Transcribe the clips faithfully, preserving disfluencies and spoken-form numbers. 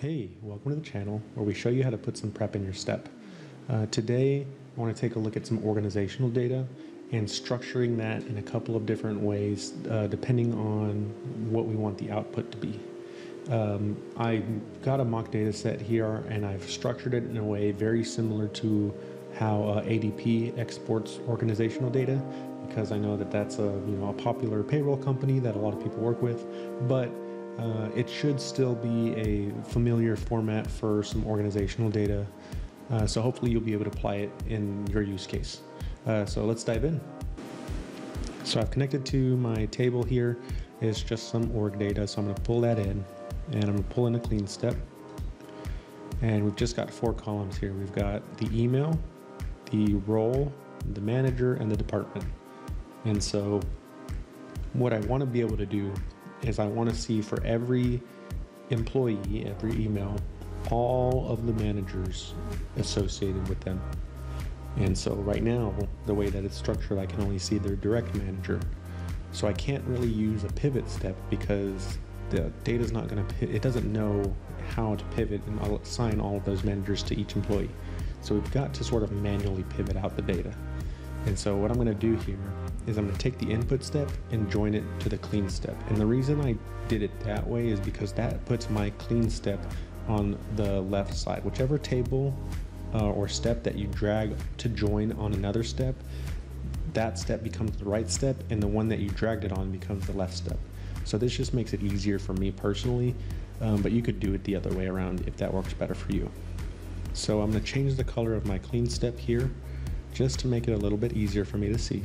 Hey, welcome to the channel where we show you how to put some prep in your step. Uh, today, I want to take a look at some organizational data and structuring that in a couple of different ways uh, depending on what we want the output to be. Um, I got a mock data set here and I've structured it in a way very similar to how uh, A D P exports organizational data, because I know that that's a, you know, a popular payroll company that a lot of people work with, but Uh, it should still be a familiar format for some organizational data, uh, so hopefully you'll be able to apply it in your use case. Uh, so let's dive in. So I've connected to my table here. It's just some org data, so I'm going to pull that in, and I'm going to pull in a clean step. And we've just got four columns here. We've got the email, the role, the manager, and the department. And so what I want to be able to do is I want to see for every employee, every email, all of the managers associated with them. And so right now, the way that it's structured, I can only see their direct manager. So I can't really use a pivot step because the data's not going to, it doesn't know how to pivot and assign all of those managers to each employee. So we've got to sort of manually pivot out the data. And so what I'm going to do here is I'm going to take the input step and join it to the clean step. And the reason I did it that way is because that puts my clean step on the left side. Whichever table uh, or step that you drag to join on another step, that step becomes the right step, and the one that you dragged it on becomes the left step. So this just makes it easier for me personally, um, but you could do it the other way around if that works better for you. So I'm going to change the color of my clean step here just to make it a little bit easier for me to see.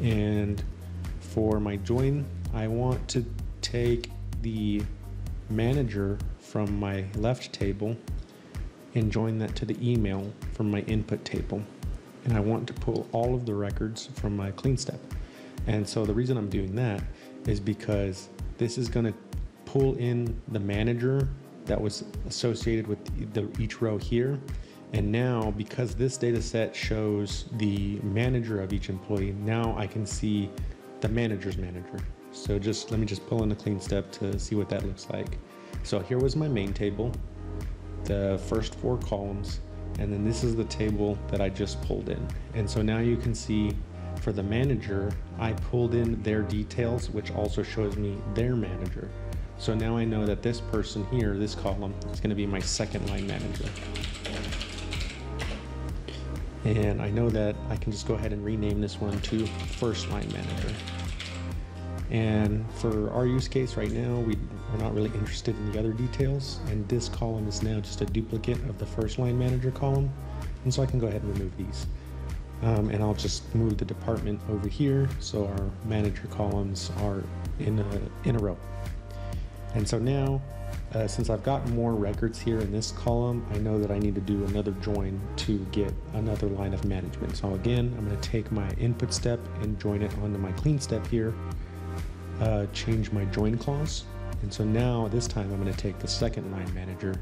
And for my join, I want to take the manager from my left table and join that to the email from my input table. And I want to pull all of the records from my clean step. And so the reason I'm doing that is because this is going to pull in the manager that was associated with the, the, each row here. And now, because this data set shows the manager of each employee, now I can see the manager's manager. So just let me just pull in a clean step to see what that looks like. So here was my main table, the first four columns, and then this is the table that I just pulled in. And so now you can see for the manager, I pulled in their details, which also shows me their manager. So now I know that this person here, this column, is going to be my second line manager. And I know that I can just go ahead and rename this one to first line manager. And for our use case right now, we are not really interested in the other details. And this column is now just a duplicate of the first line manager column. And so I can go ahead and remove these. Um, and I'll just move the department over here so our manager columns are in a, in a row. And so now, Uh, since I've got more records here in this column, I know that I need to do another join to get another line of management. So again, I'm going to take my input step and join it onto my clean step here, uh, change my join clause. And so now this time I'm going to take the second line manager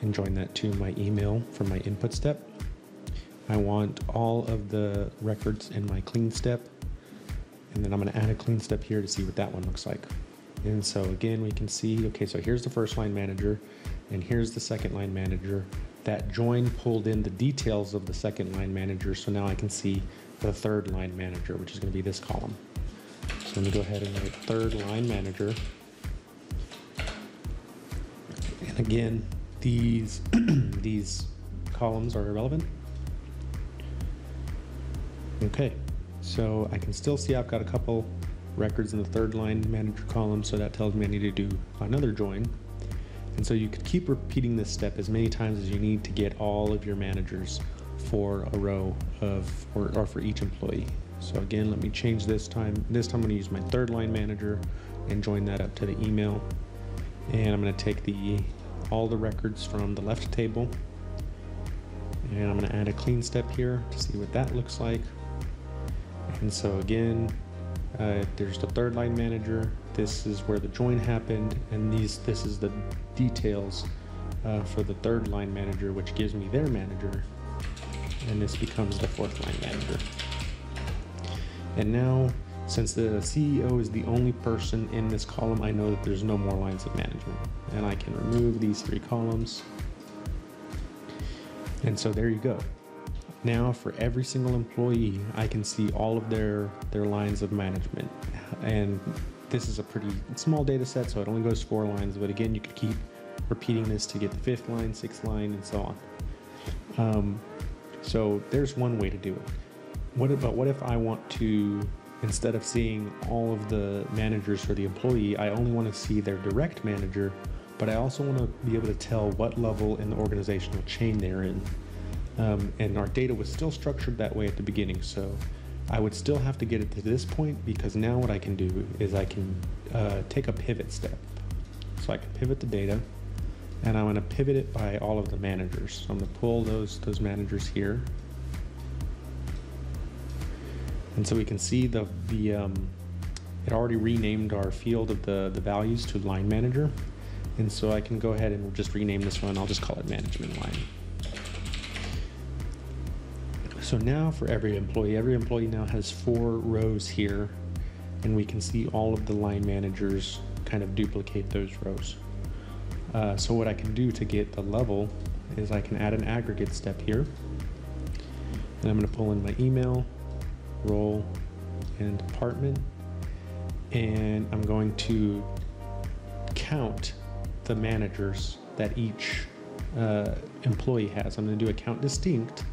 and join that to my email from my input step. I want all of the records in my clean step, and then I'm going to add a clean step here to see what that one looks like. And so again, we can see, okay, so here's the first line manager and here's the second line manager. That join pulled in the details of the second line manager. So now I can see the third line manager, which is going to be this column. So let me go ahead and write third line manager. And again, these, these columns are irrelevant. Okay, so I can still see I've got a couple records in the third line manager column, so that tells me I need to do another join. And so you could keep repeating this step as many times as you need to get all of your managers for a row of or, or for each employee. So again, let me change this time. This time I'm going to use my third line manager and join that up to the email. And I'm going to take the all the records from the left table, and I'm going to add a clean step here to see what that looks like. And so again, Uh, there's the third line manager, this is where the join happened, and these this is the details uh, for the third line manager, which gives me their manager, and this becomes the fourth line manager. And now Since the C E O is the only person in this column, I know that there's no more lines of management, and I can remove these three columns. And so there you go. Now for every single employee, I can see all of their, their lines of management. And this is a pretty small data set, so it only goes four lines, but again, you could keep repeating this to get the fifth line, sixth line, and so on. Um, so there's one way to do it. What about, what if I want to, instead of seeing all of the managers for the employee, I only want to see their direct manager, but I also want to be able to tell what level in the organizational chain they're in. Um, and our data was still structured that way at the beginning, so I would still have to get it to this point, because now what I can do is I can uh, take a pivot step. So I can pivot the data, and I'm going to pivot it by all of the managers. So I'm going to pull those, those managers here. And so we can see the, the um, it already renamed our field of the, the values to line manager. And so I can go ahead and just rename this one. I'll just call it management line. So now for every employee, every employee now has four rows here, and we can see all of the line managers kind of duplicate those rows. Uh, so what I can do to get the level is I can add an aggregate step here, and I'm going to pull in my email, role, and department, and I'm going to count the managers that each uh, employee has. I'm going to do a count distinct,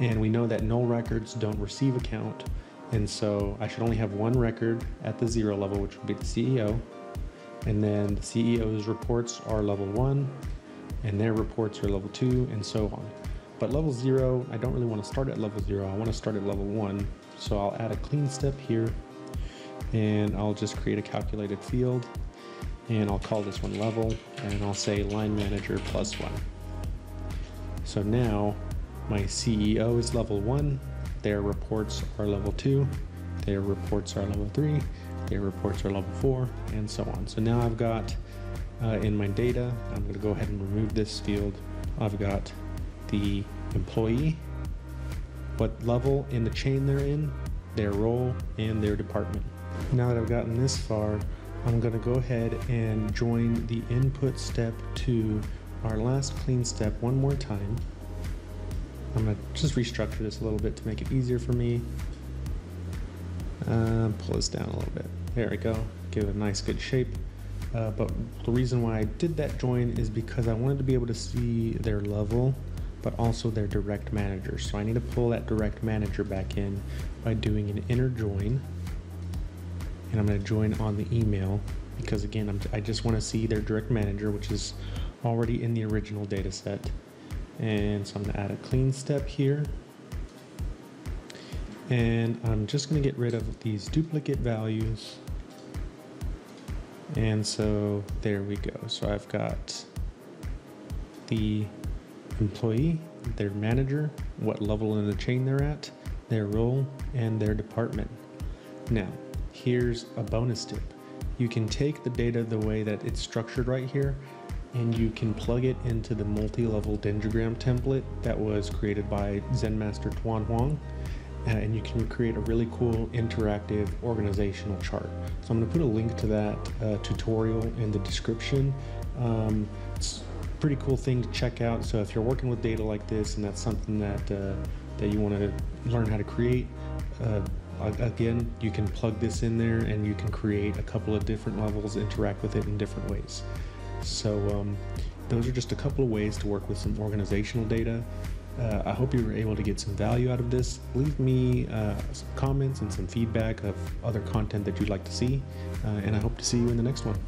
and we know that null records don't receive a count, and so I should only have one record at the zero level, which would be the C E O, and then the C E O's reports are level one, and their reports are level two, and so on. But level zero, I don't really want to start at level zero, I want to start at level one. So I'll add a clean step here, and I'll just create a calculated field, and I'll call this one level, and I'll say line manager plus one. So now my C E O is level one, their reports are level two, their reports are level three, their reports are level four, and so on. So now I've got uh, in my data, I'm going to go ahead and remove this field. I've got the employee, what level in the chain they're in, their role, and their department. Now that I've gotten this far, I'm going to go ahead and join the input step to our last clean step one more time. I'm going to just restructure this a little bit to make it easier for me. Uh, pull this down a little bit. There we go. Give it a nice good shape. Uh, but the reason why I did that join is because I wanted to be able to see their level, but also their direct manager. So I need to pull that direct manager back in by doing an inner join. And I'm going to join on the email because, again, I'm, I just want to see their direct manager, which is already in the original data set. And so I'm going to add a clean step here. And I'm just going to get rid of these duplicate values. And so there we go. So I've got the employee, their manager, what level in the chain they're at, their role, and their department. Now, here's a bonus tip. You can take the data the way that it's structured right here, and you can plug it into the multi-level dendrogram template that was created by Zen Master Toan Hoang, and you can create a really cool interactive organizational chart. So I'm going to put a link to that uh, tutorial in the description. Um, it's, pretty cool thing to check out. So if you're working with data like this and that's something that uh, that you want to learn how to create, uh, again, you can plug this in there and you can create a couple of different levels, interact with it in different ways. So um, those are just a couple of ways to work with some organizational data. Uh, I hope you were able to get some value out of this. Leave me uh, some comments and some feedback of other content that you'd like to see, uh, and I hope to see you in the next one.